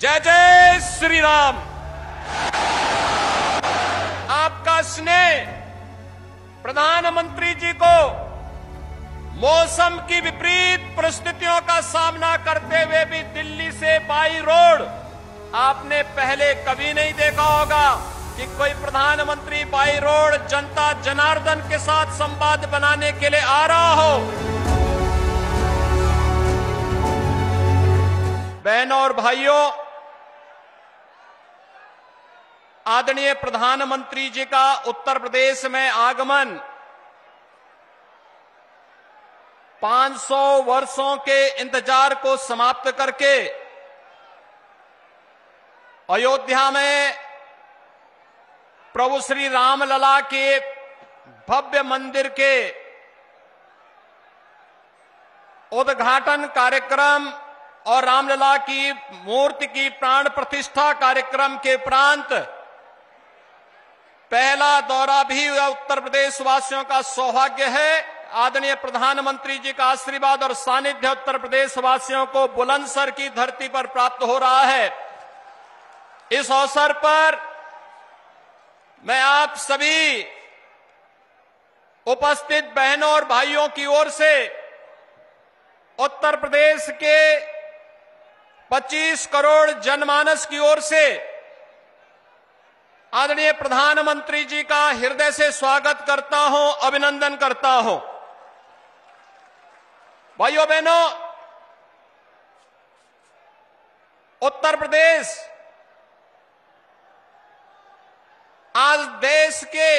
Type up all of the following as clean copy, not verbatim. जय जय श्री राम। आपका स्नेह प्रधानमंत्री जी को मौसम की विपरीत परिस्थितियों का सामना करते हुए भी दिल्ली से बाई रोड, आपने पहले कभी नहीं देखा होगा कि कोई प्रधानमंत्री बाई रोड जनता जनार्दन के साथ संवाद बनाने के लिए आ रहा हो। बहनों और भाइयों, आदरणीय प्रधानमंत्री जी का उत्तर प्रदेश में आगमन 500 वर्षों के इंतजार को समाप्त करके अयोध्या में प्रभु श्री रामलला के भव्य मंदिर के उद्घाटन कार्यक्रम और रामलला की मूर्ति की प्राण प्रतिष्ठा कार्यक्रम के उपरांत पहला दौरा भी उत्तर प्रदेश वासियों का सौभाग्य है। आदरणीय प्रधानमंत्री जी का आशीर्वाद और सानिध्य उत्तर प्रदेश वासियों को बुलंदशहर की धरती पर प्राप्त हो रहा है। इस अवसर पर मैं आप सभी उपस्थित बहनों और भाइयों की ओर से उत्तर प्रदेश के 25 करोड़ जनमानस की ओर से आदरणीय प्रधानमंत्री जी का हृदय से स्वागत करता हूं, अभिनंदन करता हूं। भाइयों बहनों, उत्तर प्रदेश आज देश के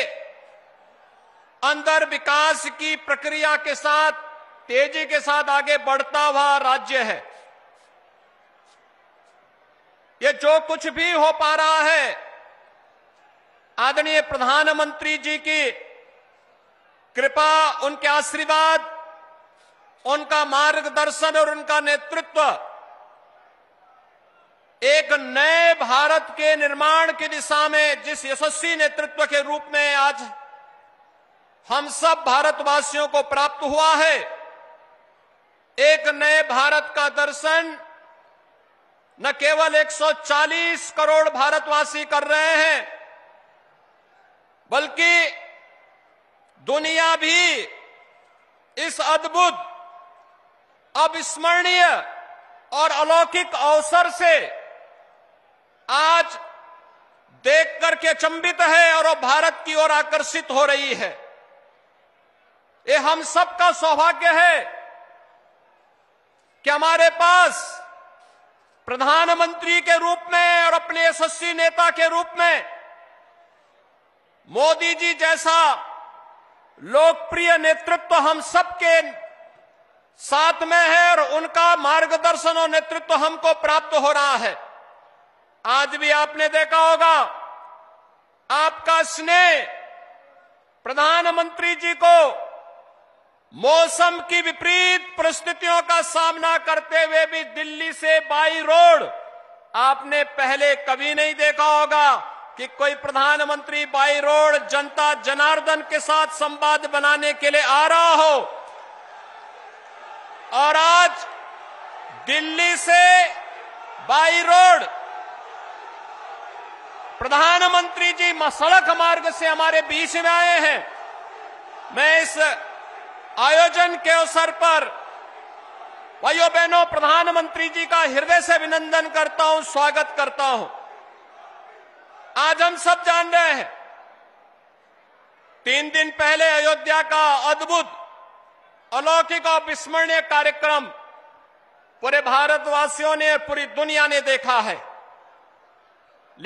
अंदर विकास की प्रक्रिया के साथ तेजी के साथ आगे बढ़ता हुआ राज्य है। ये जो कुछ भी हो पा रहा है आदरणीय प्रधानमंत्री जी की कृपा, उनके आशीर्वाद, उनका मार्गदर्शन और उनका नेतृत्व एक नए भारत के निर्माण की दिशा में जिस यशस्वी नेतृत्व के रूप में आज हम सब भारतवासियों को प्राप्त हुआ है, एक नए भारत का दर्शन न केवल 140 करोड़ भारतवासी कर रहे हैं बल्कि दुनिया भी इस अद्भुत, अविस्मरणीय और अलौकिक अवसर से आज देख करके अचंभित है और भारत की ओर आकर्षित हो रही है। ये हम सबका सौभाग्य है कि हमारे पास प्रधानमंत्री के रूप में और अपने यशस्वी नेता के रूप में मोदी जी जैसा लोकप्रिय नेतृत्व हम सबके साथ में है और उनका मार्गदर्शन और नेतृत्व हमको प्राप्त हो रहा है। आज भी आपने देखा होगा आपका स्नेह प्रधानमंत्री जी को मौसम की विपरीत परिस्थितियों का सामना करते हुए भी दिल्ली से बाई रोड, आपने पहले कभी नहीं देखा होगा कि कोई प्रधानमंत्री बाई रोड जनता जनार्दन के साथ संवाद बनाने के लिए आ रहा हो। और आज दिल्ली से बाई रोड प्रधानमंत्री जी सड़क मार्ग से हमारे बीच में आए हैं। मैं इस आयोजन के अवसर पर भाइयों बहनों प्रधानमंत्री जी का हृदय से अभिनंदन करता हूं, स्वागत करता हूं। आज हम सब जान रहे हैं 3 दिन पहले अयोध्या का अद्भुत, अलौकिक और विस्मरणीय कार्यक्रम पूरे भारतवासियों ने और पूरी दुनिया ने देखा है।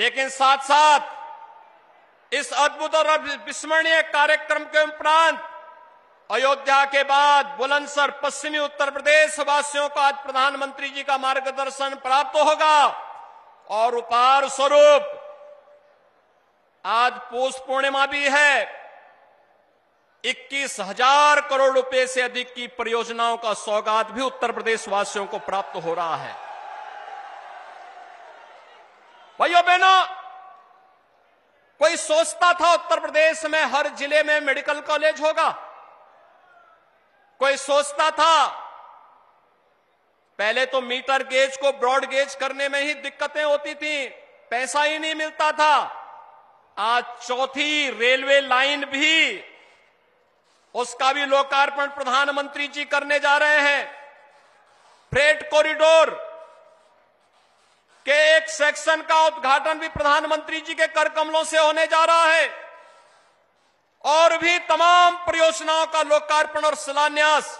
लेकिन साथ साथ इस अद्भुत और विस्मरणीय कार्यक्रम के उपरांत अयोध्या के बाद बुलंदशहर पश्चिमी उत्तर प्रदेश वासियों को आज प्रधानमंत्री जी का मार्गदर्शन प्राप्त होगा और उपहार स्वरूप आज पूष पूर्णिमा भी है। 21,000 करोड़ रुपए से अधिक की परियोजनाओं का सौगात भी उत्तर प्रदेश वासियों को प्राप्त हो रहा है। भाइयों बहनों, कोई सोचता था उत्तर प्रदेश में हर जिले में मेडिकल कॉलेज होगा? कोई सोचता था पहले तो मीटर गेज को ब्रॉड गेज करने में ही दिक्कतें होती थी, पैसा ही नहीं मिलता था। आज चौथी रेलवे लाइन भी, उसका भी लोकार्पण प्रधानमंत्री जी करने जा रहे हैं। फ्रेट कॉरिडोर के एक सेक्शन का उद्घाटन भी प्रधानमंत्री जी के कर कमलों से होने जा रहा है। और भी तमाम परियोजनाओं का लोकार्पण और शिलान्यास,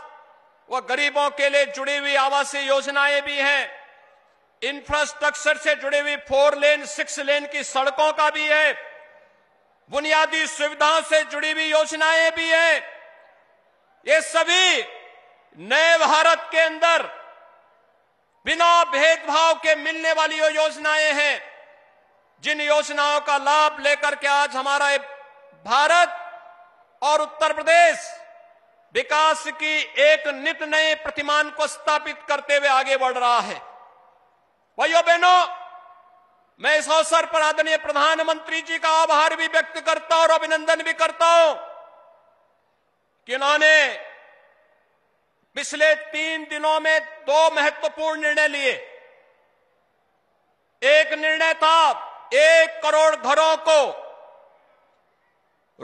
वह गरीबों के लिए जुड़ी हुई आवासीय योजनाएं भी हैं, इंफ्रास्ट्रक्चर से जुड़ी हुई 4 लेन 6 लेन की सड़कों का भी है, बुनियादी सुविधाओं से जुड़ी हुई योजनाएं भी हैं। ये सभी नए भारत के अंदर बिना भेदभाव के मिलने वाली योजनाएं हैं, जिन योजनाओं का लाभ लेकर के आज हमारा भारत और उत्तर प्रदेश विकास की एक नित नए प्रतिमान को स्थापित करते हुए आगे बढ़ रहा है। भाइयों बहनों, मैं इस अवसर पर आदरणीय प्रधानमंत्री जी का आभार भी व्यक्त करता हूं और अभिनंदन भी करता हूं कि उन्होंने पिछले 3 दिनों में 2 महत्वपूर्ण निर्णय लिए। एक निर्णय था 1 करोड़ घरों को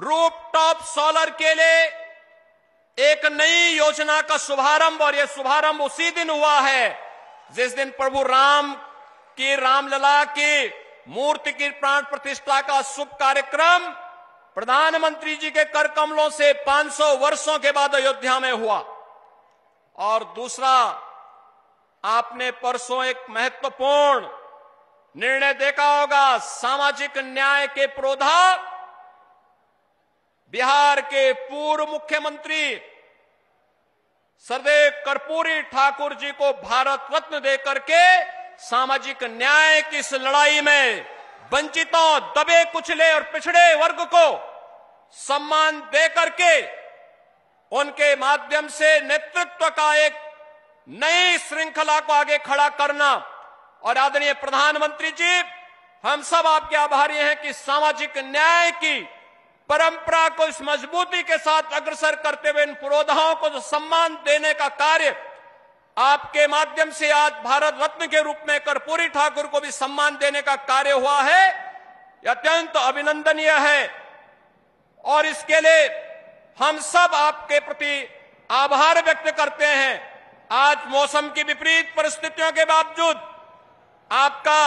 रूफटॉप सोलर के लिए एक नई योजना का शुभारंभ, और यह शुभारंभ उसी दिन हुआ है जिस दिन प्रभु राम की रामलला की मूर्ति की प्राण प्रतिष्ठा का शुभ कार्यक्रम प्रधानमंत्री जी के कर कमलों से 500 वर्षों के बाद अयोध्या में हुआ। और दूसरा, आपने परसों एक महत्वपूर्ण निर्णय देखा होगा, सामाजिक न्याय के पुरोधा बिहार के पूर्व मुख्यमंत्री श्रद्धेय कर्पूरी ठाकुर जी को भारत रत्न देकर के सामाजिक न्याय की इस लड़ाई में वंचितों, दबे कुचले और पिछड़े वर्ग को सम्मान देकर के उनके माध्यम से नेतृत्व का एक नई श्रृंखला को आगे खड़ा करना। और आदरणीय प्रधानमंत्री जी, हम सब आपके आभारी हैं कि सामाजिक न्याय की परंपरा को इस मजबूती के साथ अग्रसर करते हुए इन पुरोधाओं को जो सम्मान देने का कार्य आपके माध्यम से आज भारत रत्न के रूप में कर्पूरी ठाकुर को भी सम्मान देने का कार्य हुआ है, अत्यंत अभिनंदनीय है। और इसके लिए हम सब आपके प्रति आभार व्यक्त करते हैं। आज मौसम की विपरीत परिस्थितियों के बावजूद आपका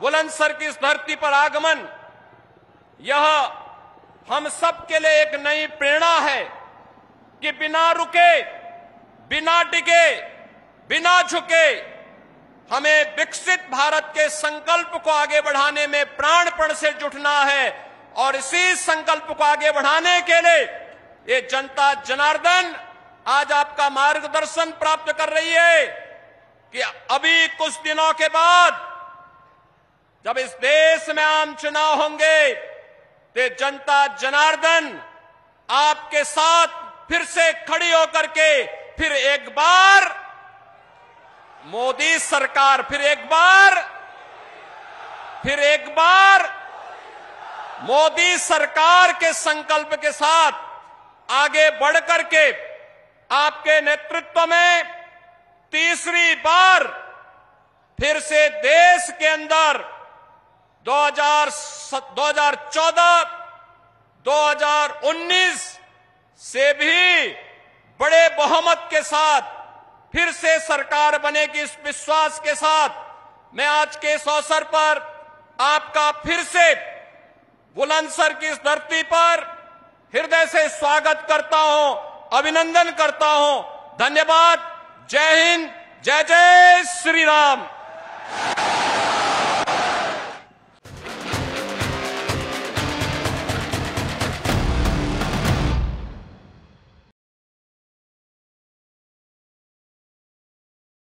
बुलंदशहर की इस धरती पर आगमन, यह हम सब के लिए एक नई प्रेरणा है कि बिना रुके, बिना टिके, बिना झुके हमें विकसित भारत के संकल्प को आगे बढ़ाने में प्राणपण से जुटना है। और इसी संकल्प को आगे बढ़ाने के लिए ये जनता जनार्दन आज आपका मार्गदर्शन प्राप्त कर रही है कि अभी कुछ दिनों के बाद जब इस देश में आम चुनाव होंगे, ये जनता जनार्दन आपके साथ फिर से खड़ी होकर के फिर एक बार मोदी सरकार, फिर एक बार मोदी सरकार के संकल्प के साथ आगे बढ़ करके आपके नेतृत्व में तीसरी बार फिर से देश के अंदर 2014, 2019 से भी बड़े बहुमत के साथ फिर से सरकार बनेगी। इस विश्वास के साथ मैं आज के इस अवसर पर आपका फिर से बुलंदशहर की इस धरती पर हृदय से स्वागत करता हूं, अभिनंदन करता हूं। धन्यवाद। जय हिंद, जय जय श्री राम।